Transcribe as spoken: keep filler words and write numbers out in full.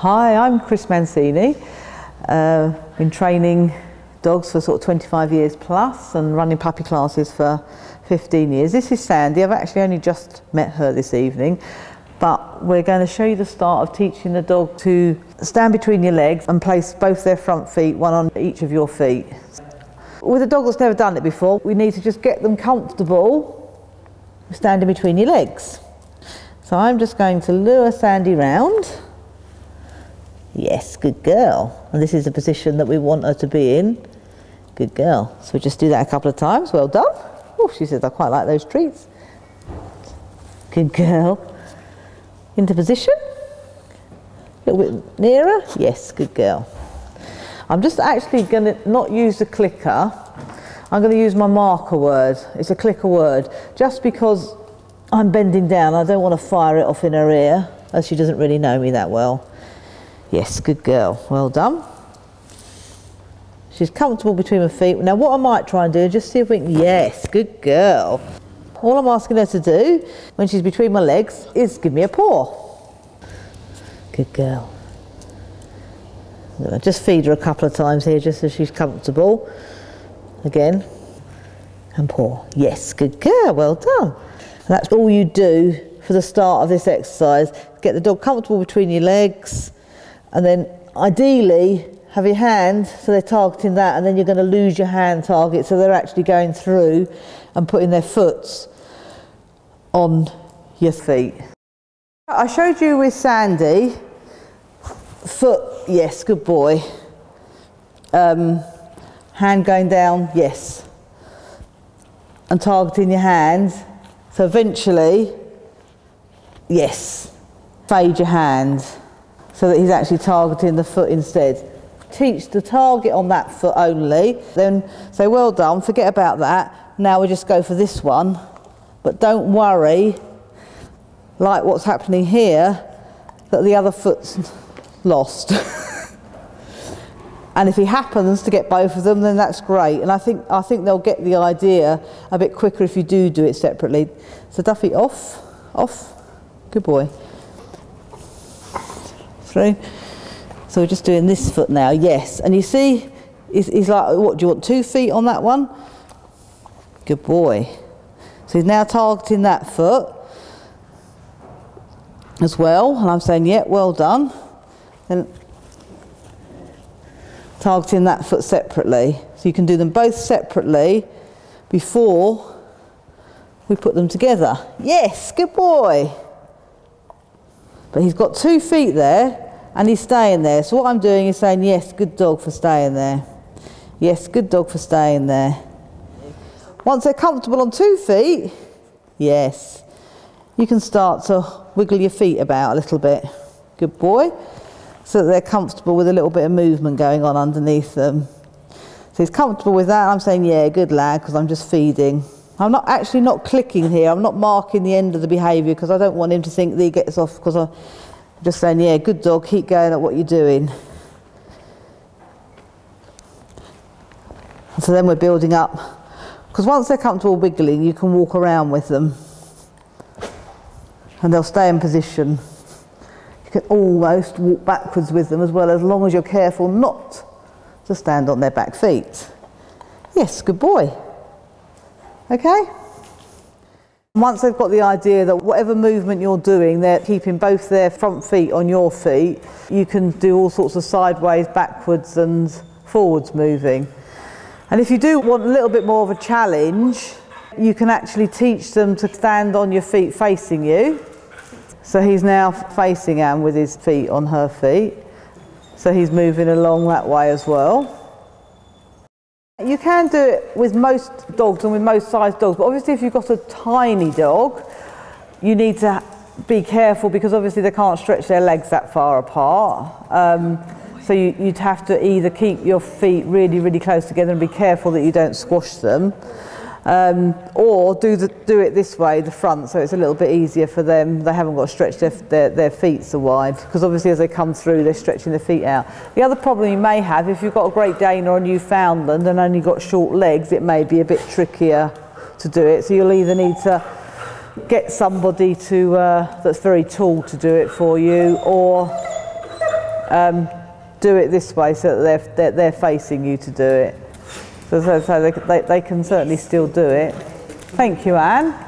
Hi, I'm Chris Mancini. Uh, been training dogs for sort of twenty-five years plus and running puppy classes for fifteen years. This is Sandy. I've actually only just met her this evening, but we're going to show you the start of teaching the dog to stand between your legs and place both their front feet, one on each of your feet. With a dog that's never done it before, we need to just get them comfortable standing between your legs. So I'm just going to lure Sandy round. Yes, good girl. And this is the position that we want her to be in. Good girl. So we just do that a couple of times. Well done. Oh, she says, I quite like those treats. Good girl. Into position. A little bit nearer. Yes, good girl. I'm just actually going to not use the clicker. I'm going to use my marker word. It's a clicker word. Just because I'm bending down, I don't want to fire it off in her ear, as she doesn't really know me that well. Yes, good girl. Well done. She's comfortable between her feet. Now what I might try and do, just see if we can... Yes, good girl. All I'm asking her to do when she's between my legs is give me a paw. Good girl. Just feed her a couple of times here just so she's comfortable. Again. And paw. Yes, good girl. Well done. And that's all you do for the start of this exercise. Get the dog comfortable between your legs. And then ideally have your hand so they're targeting that, and then you're going to lose your hand target so they're actually going through and putting their foots on your feet. I showed you with Sandy foot, yes, good boy, um, hand going down, yes, and targeting your hand, so eventually, yes, fade your hand so that he's actually targeting the foot instead. Teach the target on that foot only, then say well done, forget about that, now we just go for this one. But don't worry, like what's happening here, that the other foot's lost. And if he happens to get both of them, then that's great. And I think, I think they'll get the idea a bit quicker if you do do it separately. So Duffy, off, off, good boy. Through. So we're just doing this foot now, yes. And you see, he's, he's like, what, do you want two feet on that one? Good boy. So he's now targeting that foot as well. And I'm saying, yeah, well done. And targeting that foot separately. So you can do them both separately before we put them together. Yes, good boy. But he's got two feet there and he's staying there. So what I'm doing is saying, yes, good dog for staying there. Yes, good dog for staying there. Once they're comfortable on two feet, yes, you can start to wiggle your feet about a little bit. Good boy. So that they're comfortable with a little bit of movement going on underneath them. So he's comfortable with that. I'm saying, yeah, good lad, because I'm just feeding. I'm not actually not clicking here, I'm not marking the end of the behaviour because I don't want him to think that he gets off, because I'm just saying, yeah, good dog, keep going at what you're doing. And so then we're building up, because once they're comfortable wiggling, you can walk around with them and they'll stay in position. You can almost walk backwards with them as well, as long as you're careful not to stand on their back feet. Yes, good boy. Okay? Once they've got the idea that whatever movement you're doing, they're keeping both their front feet on your feet, you can do all sorts of sideways, backwards and forwards moving. And if you do want a little bit more of a challenge, you can actually teach them to stand on your feet facing you. So he's now facing Anne with his feet on her feet. So he's moving along that way as well. You can do it with most dogs and with most sized dogs, but obviously if you've got a tiny dog, you need to be careful because obviously they can't stretch their legs that far apart. Um, so you, you'd have to either keep your feet really, really close together and be careful that you don't squash them, um, or do, the, do it this way, the front, so it's a little bit easier for them. They haven't got to stretch their, their, their feet so wide, because obviously as they come through, they're stretching their feet out. The other problem you may have, if you've got a Great Dane or a Newfoundland and only got short legs, it may be a bit trickier to do it. So you'll either need to get somebody to, uh, that's very tall to do it for you, or um, do it this way so that they're, they're, they're facing you to do it. So, so, so they, they, they can certainly still do it. Thank you, Anne.